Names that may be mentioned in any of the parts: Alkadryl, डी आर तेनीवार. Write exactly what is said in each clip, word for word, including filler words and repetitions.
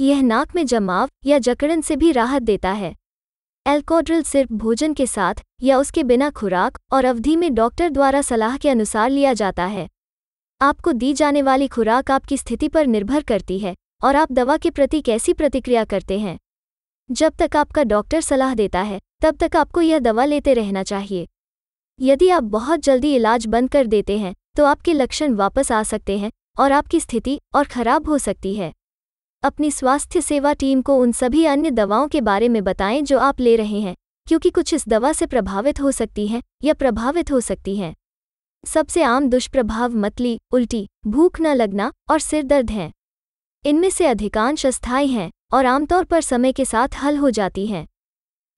यह नाक में जमाव या जकड़न से भी राहत देता है। अल्काड्रिल सिर्फ भोजन के साथ या उसके बिना खुराक और अवधि में डॉक्टर द्वारा सलाह के अनुसार लिया जाता है। आपको दी जाने वाली खुराक आपकी स्थिति पर निर्भर करती है और आप दवा के प्रति कैसी प्रतिक्रिया करते हैं। जब तक आपका डॉक्टर सलाह देता है तब तक आपको यह दवा लेते रहना चाहिए। यदि आप बहुत जल्दी इलाज बंद कर देते हैं तो आपके लक्षण वापस आ सकते हैं और आपकी स्थिति और ख़राब हो सकती है। अपनी स्वास्थ्य सेवा टीम को उन सभी अन्य दवाओं के बारे में बताएं जो आप ले रहे हैं, क्योंकि कुछ इस दवा से प्रभावित हो सकती हैं या प्रभावित हो सकती हैं। सबसे आम दुष्प्रभाव मतली, उल्टी, भूख न लगना और सिर दर्द हैं। इनमें से अधिकांश अस्थायी हैं और आमतौर पर समय के साथ हल हो जाती हैं।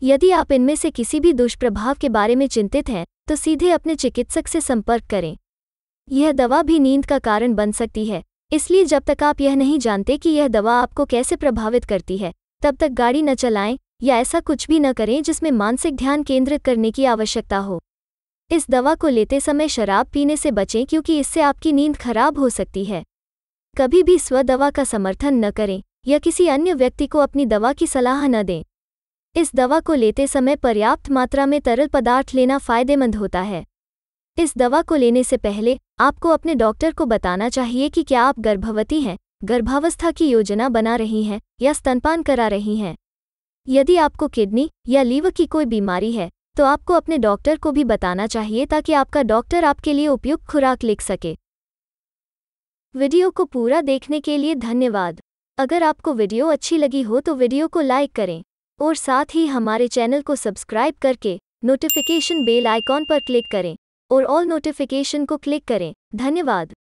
यदि आप इनमें से किसी भी दुष्प्रभाव के बारे में चिंतित हैं तो सीधे अपने चिकित्सक से संपर्क करें। यह दवा भी नींद का कारण बन सकती है, इसलिए जब तक आप यह नहीं जानते कि यह दवा आपको कैसे प्रभावित करती है तब तक गाड़ी न चलाएं या ऐसा कुछ भी न करें जिसमें मानसिक ध्यान केंद्रित करने की आवश्यकता हो। इस दवा को लेते समय शराब पीने से बचें, क्योंकि इससे आपकी नींद खराब हो सकती है। कभी भी स्व दवा का समर्थन न करें या किसी अन्य व्यक्ति को अपनी दवा की सलाह न दें। इस दवा को लेते समय पर्याप्त मात्रा में तरल पदार्थ लेना फ़ायदेमंद होता है। इस दवा को लेने से पहले आपको अपने डॉक्टर को बताना चाहिए कि क्या आप गर्भवती हैं, गर्भावस्था की योजना बना रही हैं या स्तनपान करा रही हैं। यदि आपको किडनी या लीवर की कोई बीमारी है तो आपको अपने डॉक्टर को भी बताना चाहिए ताकि आपका डॉक्टर आपके लिए उपयुक्त खुराक लिख सके। वीडियो को पूरा देखने के लिए धन्यवाद। अगर आपको वीडियो अच्छी लगी हो तो वीडियो को लाइक करें और साथ ही हमारे चैनल को सब्सक्राइब करके नोटिफिकेशन बेल आइकॉन पर क्लिक करें और ऑल नोटिफिकेशन को क्लिक करें। धन्यवाद।